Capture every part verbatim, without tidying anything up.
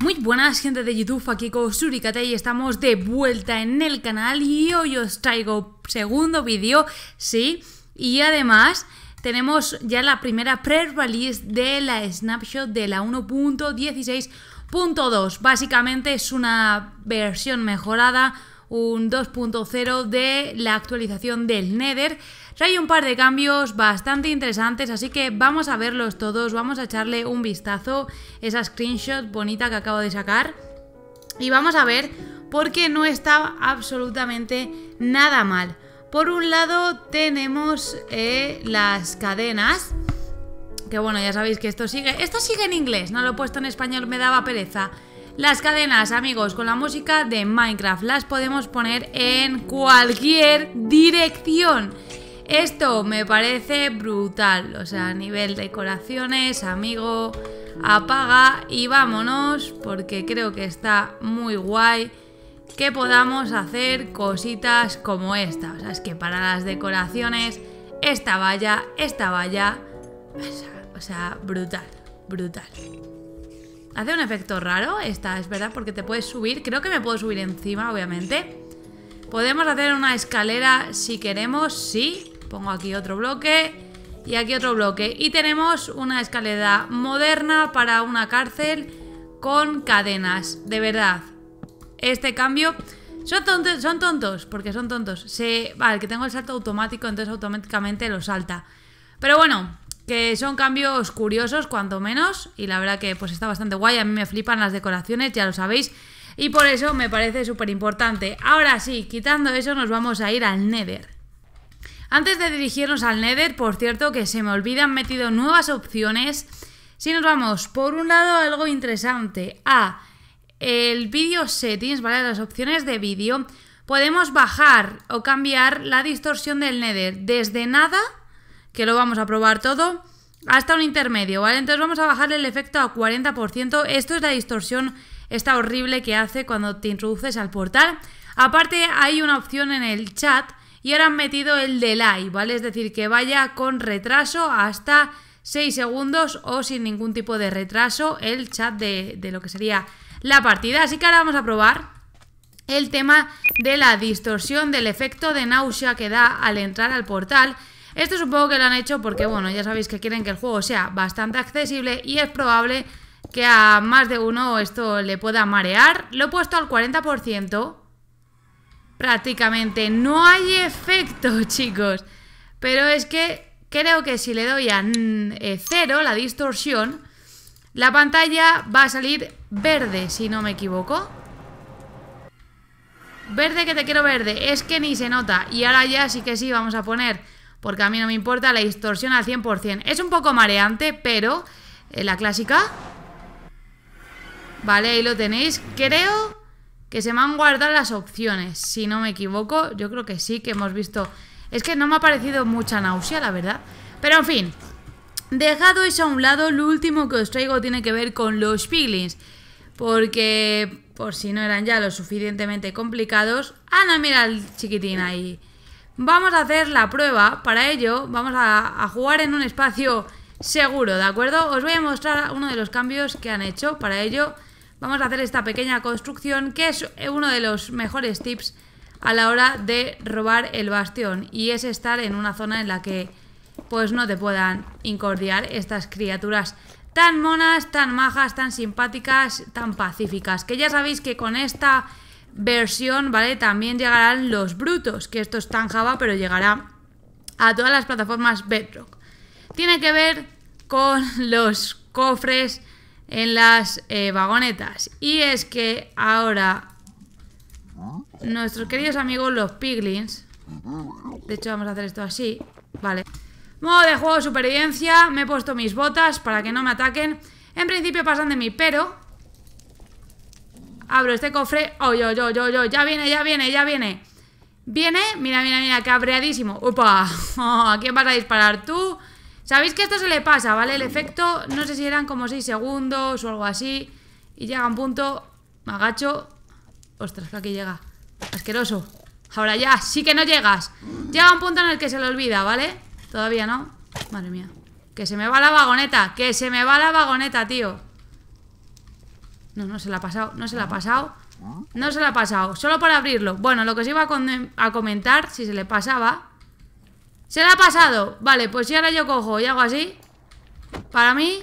Muy buenas gente de YouTube, aquí EcoSuricata y estamos de vuelta en el canal y hoy os traigo segundo vídeo, sí, y además tenemos ya la primera pre-release de la snapshot de la uno punto dieciséis punto dos. Básicamente es una versión mejorada, un dos punto cero de la actualización del Nether. Trae un par de cambios bastante interesantes, así que vamos a verlos todos, vamos a echarle un vistazo, esa screenshot bonita que acabo de sacar, y vamos a ver por qué no está absolutamente nada mal. Por un lado tenemos eh, las cadenas, que bueno, ya sabéis que esto sigue, esto sigue en inglés, no lo he puesto en español, me daba pereza. Las cadenas, amigos, con la música de Minecraft, las podemos poner en cualquier dirección. Esto me parece brutal, o sea, a nivel de decoraciones, amigo, apaga y vámonos, porque creo que está muy guay que podamos hacer cositas como esta. O sea, es que para las decoraciones, esta valla, esta valla, o sea, brutal, brutal. Hace un efecto raro esta, es verdad, porque te puedes subir, creo que me puedo subir encima, obviamente. Podemos hacer una escalera si queremos, sí. Pongo aquí otro bloque y aquí otro bloque. Y tenemos una escalera moderna para una cárcel con cadenas. De verdad, este cambio... Son tontos, son tontos porque son tontos. Se... Vale, que tengo el salto automático, entonces automáticamente lo salta. Pero bueno, que son cambios curiosos, cuanto menos. Y la verdad que pues está bastante guay. A mí me flipan las decoraciones, ya lo sabéis. Y por eso me parece súper importante. Ahora sí, quitando eso nos vamos a ir al Nether. Antes de dirigirnos al Nether, por cierto, que se me olvida, han metido nuevas opciones. Si nos vamos, por un lado, algo interesante, a el video settings, ¿vale? Las opciones de vídeo. Podemos bajar o cambiar la distorsión del Nether desde nada, que lo vamos a probar todo, hasta un intermedio, ¿vale? Entonces vamos a bajarle el efecto a cuarenta por ciento. Esto es la distorsión esta horrible que hace cuando te introduces al portal. Aparte hay una opción en el chat y ahora han metido el delay, ¿vale? Es decir, que vaya con retraso hasta seis segundos o sin ningún tipo de retraso el chat de, de lo que sería la partida. Así que ahora vamos a probar el tema de la distorsión, del efecto de náusea que da al entrar al portal. Esto supongo que lo han hecho porque, bueno, ya sabéis que quieren que el juego sea bastante accesible y es probable que a más de uno esto le pueda marear. Lo he puesto al cuarenta por ciento. Prácticamente no hay efecto, chicos. Pero es que creo que si le doy a cero, la distorsión, la pantalla va a salir verde, si no me equivoco. Verde, que te quiero verde. Es que ni se nota. Y ahora ya sí que sí, vamos a poner, porque a mí no me importa, la distorsión al cien por ciento. Es un poco mareante, pero eh, la clásica... Vale, ahí lo tenéis. Creo que se me han guardado las opciones, si no me equivoco. Yo creo que sí, que hemos visto... Es que no me ha parecido mucha náusea, la verdad. Pero en fin, dejado eso a un lado, lo último que os traigo tiene que ver con los Piglins, porque, por si no eran ya lo suficientemente complicados... Ah, no, mira el chiquitín ahí. Vamos a hacer la prueba. Para ello vamos a, a jugar en un espacio seguro, ¿de acuerdo? Os voy a mostrar uno de los cambios que han hecho. Para ello vamos a hacer esta pequeña construcción, que es uno de los mejores tips a la hora de robar el bastión, y es estar en una zona en la que pues no te puedan incordiar estas criaturas tan monas, tan majas, tan simpáticas, tan pacíficas, que ya sabéis que con esta versión, ¿vale? También llegarán los brutos, que esto está en Java, pero llegará a todas las plataformas Bedrock. Tiene que ver con los cofres en las eh, vagonetas. Y es que ahora nuestros queridos amigos los Piglins... De hecho vamos a hacer esto así, vale. Modo de juego, supervivencia. Me he puesto mis botas para que no me ataquen. En principio pasan de mí, pero... Abro este cofre. Oh, yo, yo, yo, yo. Ya viene, ya viene, ya viene. Viene, mira, mira, mira, cabreadísimo. ¡Upa! Oh, ¿a quién vas a disparar tú? Sabéis que esto se le pasa, ¿vale? El efecto, no sé si eran como seis segundos o algo así. Y llega un punto, me agacho. Ostras, que aquí llega. Asqueroso. Ahora ya, sí que no llegas. Llega un punto en el que se le olvida, ¿vale? Todavía no. Madre mía. Que se me va la vagoneta, que se me va la vagoneta, tío. No, no se la ha pasado, no se la ha pasado. No se la ha pasado, solo para abrirlo. Bueno, lo que os iba a, a comentar, si se le pasaba. ¡Se la ha pasado! Vale, pues si ahora yo cojo y hago así, para mí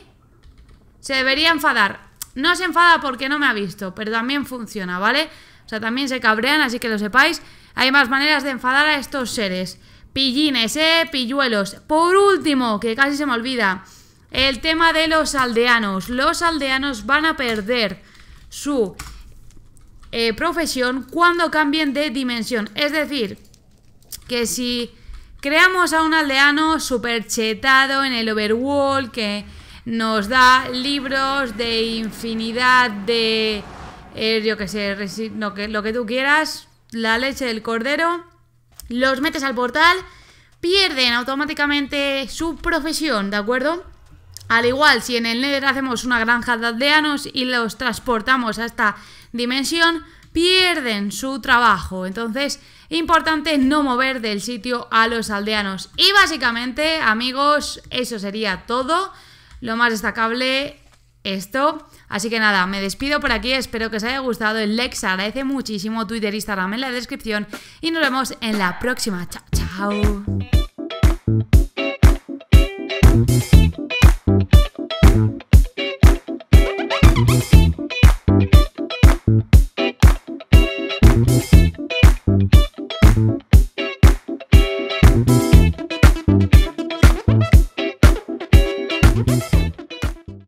se debería enfadar. No se enfada porque no me ha visto, pero también funciona, ¿vale? O sea, también se cabrean, así que lo sepáis. Hay más maneras de enfadar a estos seres. Pillines, eh, pilluelos. Por último, que casi se me olvida, el tema de los aldeanos. Los aldeanos van a perder su eh, profesión cuando cambien de dimensión. Es decir, que si creamos a un aldeano super chetado en el overworld, que nos da libros de infinidad de... Eh, yo que sé, lo que, lo que tú quieras, la leche del cordero... Los metes al portal, pierden automáticamente su profesión, ¿de acuerdo? Al igual, si en el Nether hacemos una granja de aldeanos y los transportamos a esta dimensión, pierden su trabajo. Entonces, importante no mover del sitio a los aldeanos. Y básicamente, amigos, eso sería todo. Lo más destacable, esto. Así que nada, me despido por aquí, espero que os haya gustado, el like se agradece muchísimo, Twitter, Instagram en la descripción y nos vemos en la próxima, chao, chao.